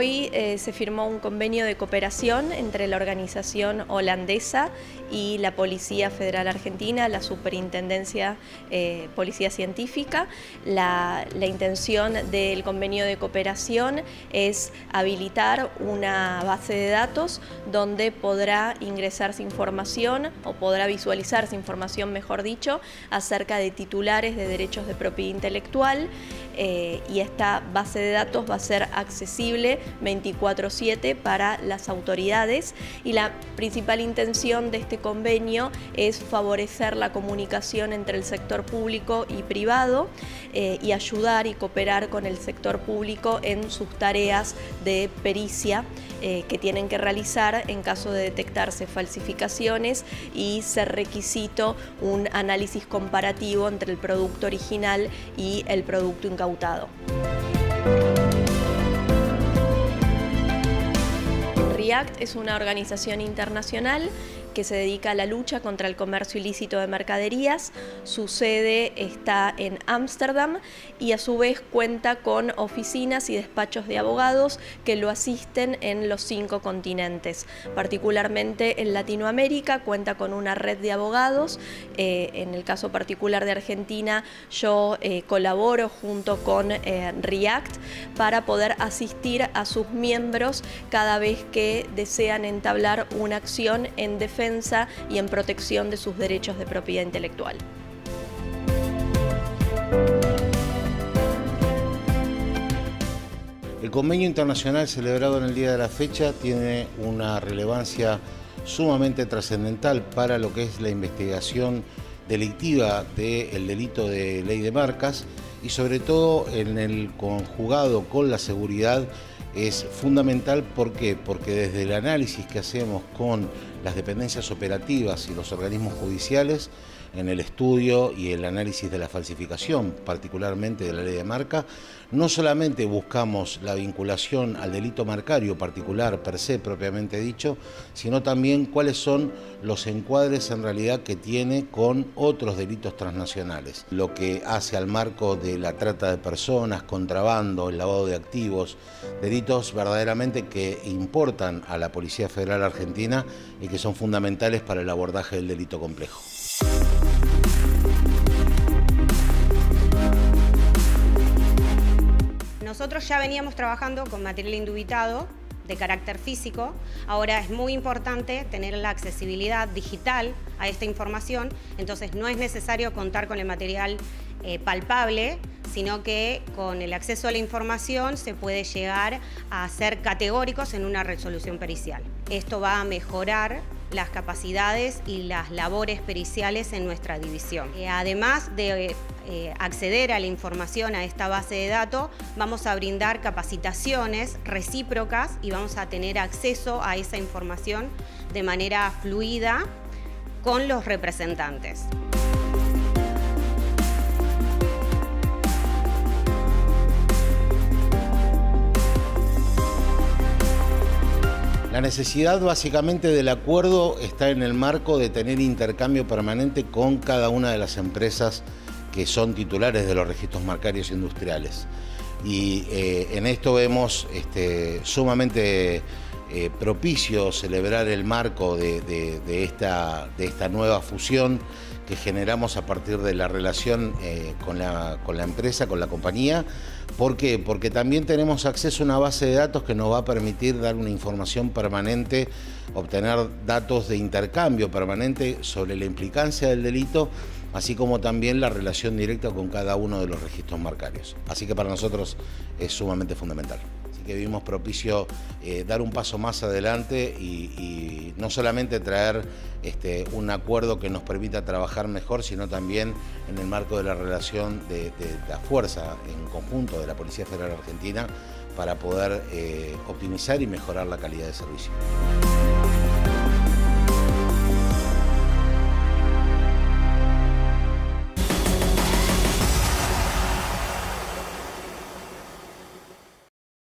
Hoy se firmó un convenio de cooperación entre la organización holandesa y la Policía Federal Argentina, la Superintendencia Policía Científica. La intención del convenio de cooperación es habilitar una base de datos donde podrá ingresarse información o podrá visualizarse información, mejor dicho, acerca de titulares de derechos de propiedad intelectual y esta base de datos va a ser accesible 24/7 para las autoridades y la principal intención de este convenio es favorecer la comunicación entre el sector público y privado y ayudar y cooperar con el sector público en sus tareas de pericia que tienen que realizar en caso de detectarse falsificaciones y ser requisito un análisis comparativo entre el producto original y el producto incautado. REACT es una organización internacional que se dedica a la lucha contra el comercio ilícito de mercaderías. Su sede está en Ámsterdam y a su vez cuenta con oficinas y despachos de abogados que lo asisten en los 5 continentes. Particularmente en Latinoamérica cuenta con una red de abogados. En el caso particular de Argentina yo colaboro junto con REACT para poder asistir a sus miembros cada vez que desean entablar una acción en defensa y en protección de sus derechos de propiedad intelectual. El convenio internacional celebrado en el día de la fecha tiene una relevancia sumamente trascendental para lo que es la investigación delictiva del delito de ley de marcas y sobre todo en el conjugado con la seguridad es fundamental. ¿Por qué? Porque desde el análisis que hacemos con las dependencias operativas y los organismos judiciales en el estudio y el análisis de la falsificación, particularmente de la ley de marca, no solamente buscamos la vinculación al delito marcario particular per se propiamente dicho, sino también cuáles son los encuadres en realidad que tiene con otros delitos transnacionales. Lo que hace al marco de la trata de personas, contrabando, el lavado de activos, delitos verdaderamente que importan a la Policía Federal Argentina y que son fundamentales para el abordaje del delito complejo. Nosotros ya veníamos trabajando con material indubitado de carácter físico. Ahora es muy importante tener la accesibilidad digital a esta información, entonces no es necesario contar con el material palpable, sino que con el acceso a la información se puede llegar a ser categóricos en una resolución pericial. Esto va a mejorar las capacidades y las labores periciales en nuestra división. Además de acceder a la información a esta base de datos, vamos a brindar capacitaciones recíprocas y vamos a tener acceso a esa información de manera fluida con los representantes. La necesidad básicamente del acuerdo está en el marco de tener intercambio permanente con cada una de las empresas que son titulares de los registros marcarios industriales. Y en esto vemos sumamente propicio celebrar el marco de esta nueva fusión que generamos a partir de la relación con la empresa, con la compañía. ¿Por qué? Porque también tenemos acceso a una base de datos que nos va a permitir dar una información permanente, obtener datos de intercambio permanente sobre la implicancia del delito, así como también la relación directa con cada uno de los registros marcarios. Así que para nosotros es sumamente fundamental. Así que vimos propicio dar un paso más adelante y no solamente traer un acuerdo que nos permita trabajar mejor, sino también en el marco de la relación de la fuerza en conjunto de la Policía Federal Argentina para poder optimizar y mejorar la calidad de servicio.